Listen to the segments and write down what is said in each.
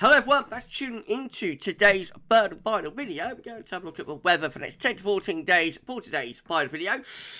Hello everyone, thanks for tuning into today's Bird and Bidal video. We're going to have a look at the weather for the next 10 to 14 days for today's Bidal video.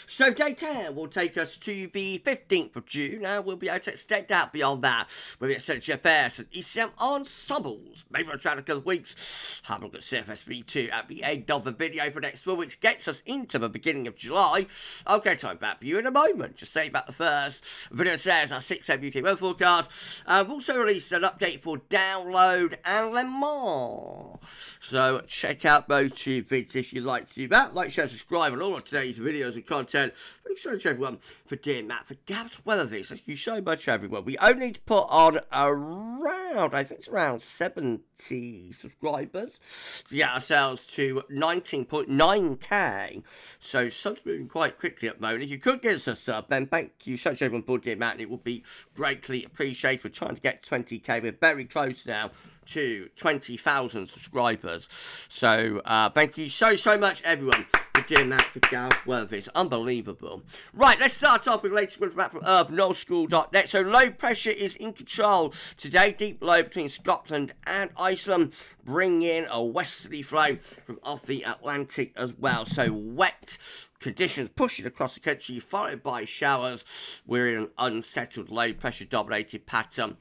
So day 10 will take us to the 15th of June. Now we'll be able to extend out beyond that. We'll be extending GFS and ECM ensembles. Maybe we'll try in a couple of weeks. Have a look at CFS V2 at the end of the video for the next 4 weeks. Gets us into the beginning of July. I'll go talk about you in a moment. Just say about the first. The video says our 6 a.m. UK weather forecast. We've also released an update for download and Le Mans. So check out those two vids if you like to do that. Like, share, subscribe on all of today's videos and content. Thanks so much everyone for doing that. For GavsWeatherVids, thank you so much everyone. We only need to put on around, I think it's around 70 subscribers to get ourselves to 19.9k. So subs moving quite quickly at the moment. If you could give us a sub, then thank you so much everyone for doing that. It would be greatly appreciated. We're trying to get 20k. We're very close now to 20,000 subscribers. So thank you so much everyone for doing that for GavsWeatherVids. Unbelievable. Right, let's start off with the latest weather map from Earth Nullschool.net. So low pressure is in control today. Deep low between Scotland and Iceland, bring in a westerly flow from off the Atlantic as well. So wet conditions pushing across the country, followed by showers. We're in an unsettled low pressure dominated pattern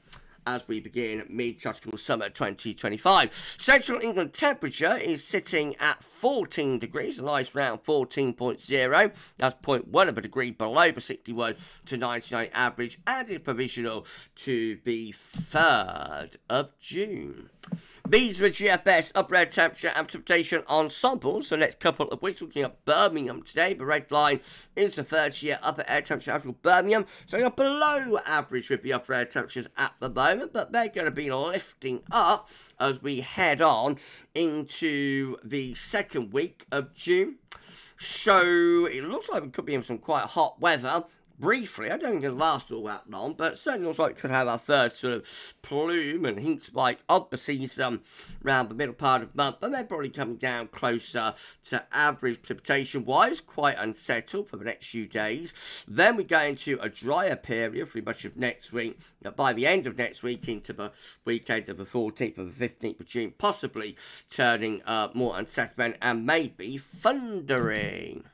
as we begin mid-tropical summer 2025. Central England temperature is sitting at 14 degrees, a nice round 14.0. That's 0.1 of a degree below the 61 to 99 average, and is provisional to the 3rd of June. These were GFS upper air temperature and precipitation ensembles. The next couple of weeks, looking at Birmingham today. The red line is the 30-year upper air temperature average for Birmingham. So you're below average with the upper air temperatures at the moment, but they're going to be lifting up as we head on into the second week of June. So it looks like we could be in some quite hot weather. Briefly, I don't think it'll last all that long, but certainly looks like it could have our third sort of plume and heat spike of the season around the middle part of the month, but they're probably coming down closer to average precipitation-wise, quite unsettled for the next few days. Then we go into a drier period through much of next week. Now, by the end of next week, into the weekend of the 14th and the 15th of June, possibly turning more unsettled and maybe thundering.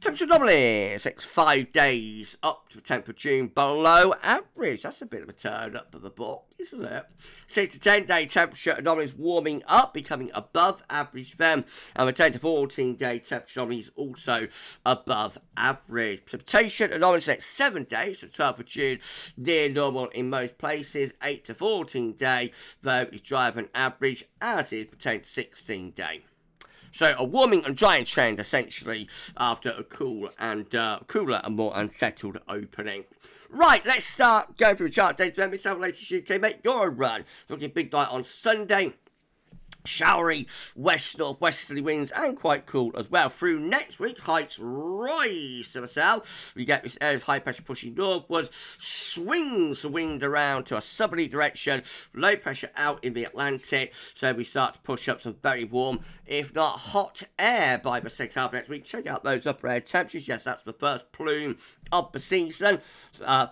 Temperature anomalies, it's 5 days up to the 10th of June, below average. That's a bit of a turn up of the book, isn't it? 6 to 10 day temperature anomalies warming up, becoming above average then, and the 10 to 14 day temperature anomalies also above average. Precipitation anomalies next 7 days, so 12th of June, near normal in most places. 8 to 14 day, though, is drier than average, as is the 10 to 16 day. So a warming and drying trend, essentially, after a cool and cooler and more unsettled opening. Right, let's start going through the chart days. Remember, it's our latest UK mate. You're a run. Looking big night on Sunday. Showery west-northwesterly winds and quite cool as well. Through next week, heights rise to the south. We get this area of high pressure pushing northwards, swings the wind around to a southerly direction, low pressure out in the Atlantic. So we start to push up some very warm, if not hot air by the second half of next week. Check out those upper air temperatures. Yes, that's the first plume of the season.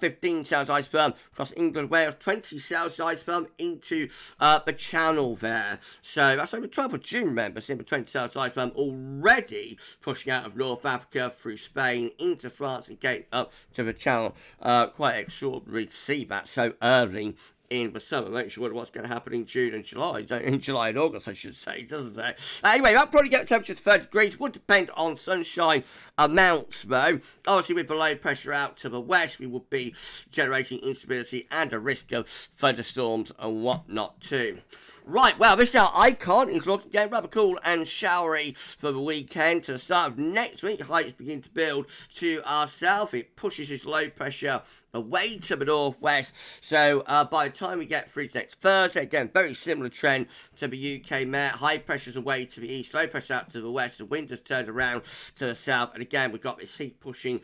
15 Celsius ice firm across England, Wales, 20 Celsius ice firm into the channel there. So that's over the 12th of June, remember, since the 20 Celsius ice firm already pushing out of North Africa through Spain into France and getting up to the channel. Quite extraordinary to see that so early in the summer. Makes you wonder what's going to happen in June and July. In July and August, I should say, doesn't it? Anyway, that'll probably get temperature to 30 degrees. Would depend on sunshine amounts, though. Obviously, with the low pressure out to the west, we would be generating instability and a risk of thunderstorms and whatnot, too. Right, well, this our icon is looking again rather cool and showery for the weekend. To the start of next week, heights begin to build to our south. It pushes this low pressure away to the northwest. So by the time we get through to next Thursday, again, very similar trend to the UK mare. High pressures away to the east, low pressure out to the west. The wind has turned around to the south. And again, we've got this heat pushing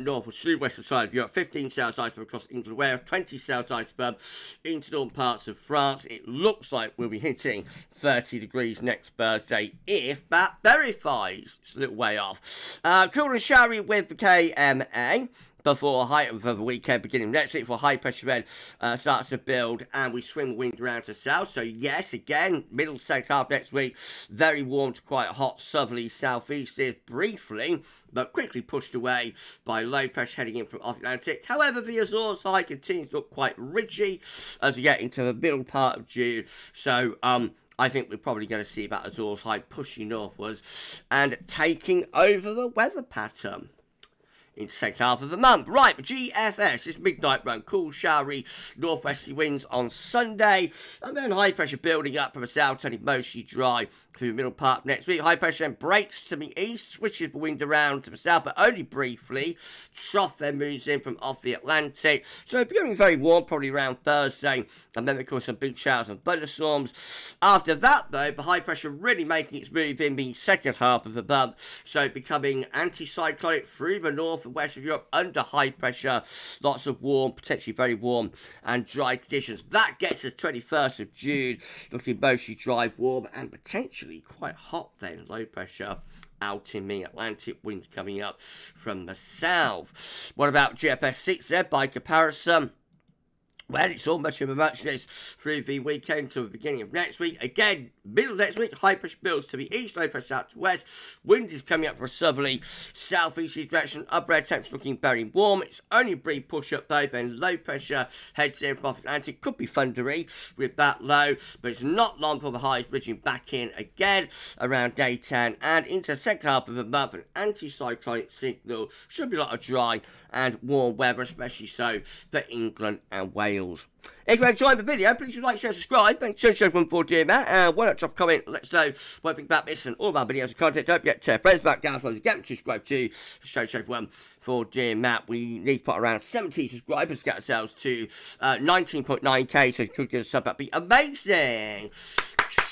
north or southwestern side of Europe. 15 Celsius ice firm across England, Wales, 20 Celsius ice firm into northern parts of France. It looks like we'll be hitting 30 degrees next Thursday, if that verifies. It's a little way off. Cool and showery with the KMA. before a high over the weekend beginning next week, for high pressure then starts to build and we swing the wind around to south. So yes, again, middle second half next week, very warm to quite hot southerly southeast is briefly but quickly pushed away by low pressure heading in from off Atlantic. However, the Azores high continues to look quite ridgy as we get into the middle part of June. So I think we're probably going to see that Azores high pushing northwards and taking over the weather pattern in the second half of the month. Right, GFS is midnight run. Cool, showery, northwesterly winds on Sunday. And then high pressure building up from the south, turning mostly dry through the middle part next week. High pressure then breaks to the east, switches the wind around to the south, but only briefly. Trough then moves in from off the Atlantic. So it's becoming very warm, probably around Thursday. And then, of course, some big showers and thunderstorms. After that, though, the high pressure really making its move in the second half of the month. So becoming anticyclonic through the north and west of Europe under high pressure. Lots of warm, potentially very warm and dry conditions. That gets us 21st of June, looking mostly dry, warm, and potentially quite hot then. Low pressure out in the Atlantic, winds coming up from the south. What about GFS 6 there by comparison? Well, it's all much of a muchness through the weekend to the beginning of next week. Again, middle of next week, high pressure builds to the east, low pressure out to west. Wind is coming up from a southerly, southeasterly direction. Upper air temps looking very warm. It's only a brief push-up, though. Then low pressure heads in off Atlantic. Could be thundery with that low, but it's not long for the highs bridging back in again around day 10. And into the second half of the month, an anticyclonic signal. Should be a lot of dry and warm weather, especially so for England and Wales. If you enjoyed the video, please like, share, subscribe. Thanks so much for doing that. Why not drop a comment? Let us know what you think about this and all of our videos and content. Don't forget to press back down as well as get them to subscribe to show for doing that. We need to put around 70 subscribers to get ourselves to 19.9k, so you could give us a sub. That'd be amazing.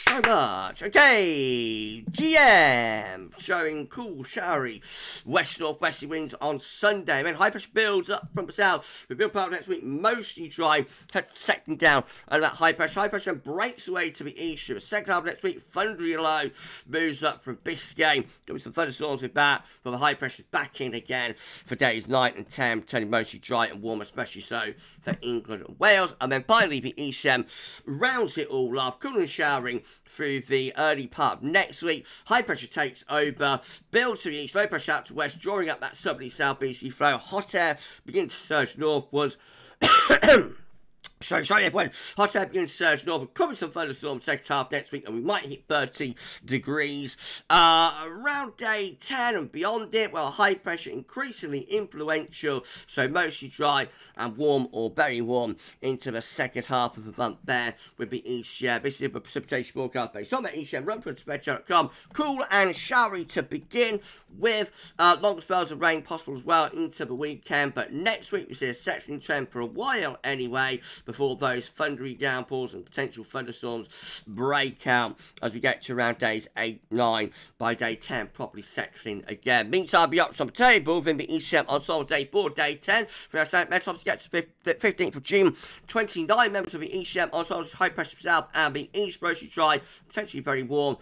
So much. Okay, GM showing cool, showery west northwesterly winds on Sunday. Then high pressure builds up from the south. We build power next week, mostly dry, second down and that high pressure. High pressure breaks away to the east. The second half next week, thundery low moves up from Biscayne. Doing some thunderstorms with that, but the high pressure back in again for days 9 and 10, turning mostly dry and warm, especially so for England and Wales. And then finally, the ECM rounds it all up, cool and showering through the early part of next week. High pressure takes over, builds to the east, low pressure out to west, drawing up that southerly southeasterly flow. Hot air begins to surge northwards. Hot air begins to surge north, coming some thunderstorms second half next week, and we might hit 30 degrees. Around day 10 and beyond it, well, high pressure increasingly influential, so mostly dry and warm or very warm into the second half of the month there with the ECM. This is the precipitation forecast based on the ECM, run from spectrum.com. Cool and showery to begin with, long spells of rain possible as well into the weekend, but next week we see a sectioning trend for a while anyway, before those thundery downpours and potential thunderstorms break out as we get to around days 8, 9, by day 10, properly settling again. Meantime, the options on the table within the ECM on solid day 4, day 10. For our St. Metobs, get to the 15th of June, 29 members of the ECM on solid high pressure south and the east, mostly dry, potentially very warm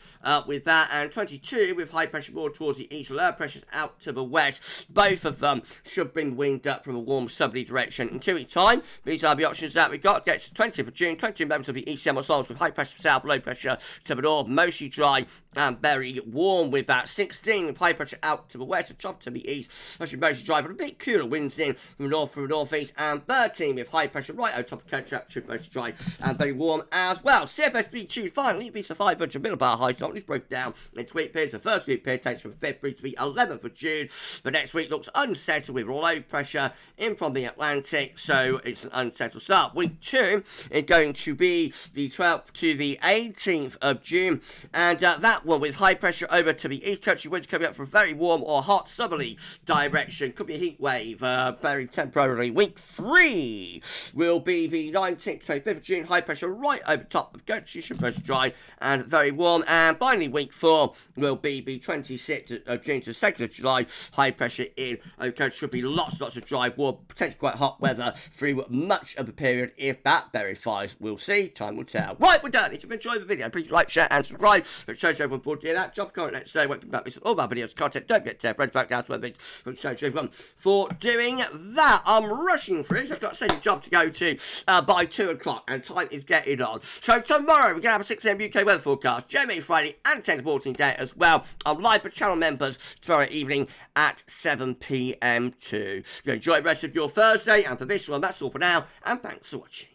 with that, and 22 with high pressure more towards the east, lower pressures out to the west. Both of them should bring wind up from a warm southerly direction. In 2 weeks' time, these are the options that we got. Gets to 20th of June, 22 members of the ECM Azores with high pressure south, low pressure to the north, mostly dry and very warm with that. 16 with high pressure out to the west, a chop to the east, actually mostly dry, but a bit cooler winds in from the north through the northeast, and 13 with high pressure right on top of country, should mostly dry and very warm as well. CFS V2 finally beats the 500 millibar high top, which broke down in 2 week periods. The first week period takes from the 5th through to the 11th of June. The next week looks unsettled with low pressure in from the Atlantic, so it's an unsettled start. Week 2 is going to be the 12th to the 18th of June, and that one with high pressure over to the east country, winds coming up from very warm or hot southerly direction, could be a heat wave very temporarily. Week 3 will be the 19th, 25th of June, high pressure right over top of country, should be dry and very warm, and finally week 4 will be the 26th of June to the 2nd of July, high pressure in over country, should be lots of dry, warm, potentially quite hot weather through much of the period if that verifies, we'll see. Time will tell. Right, we're done. If you've enjoyed the video, please like, share, and subscribe. It shows everyone for today. That job comment. Let's say welcome back. This is all my videos content. Don't forget to tell friends about GavsWeatherVids. It shows everyone for doing that. I'm rushing through. So I've got a second job to go to by 2 o'clock, and time is getting on. So tomorrow we're gonna have a 6 AM UK weather forecast, Jeremy Friday, and 10 to 14 day as well. I'm live for channel members tomorrow evening at 7 PM too. Enjoy the rest of your Thursday, and for this one, that's all for now, and thanks for watching.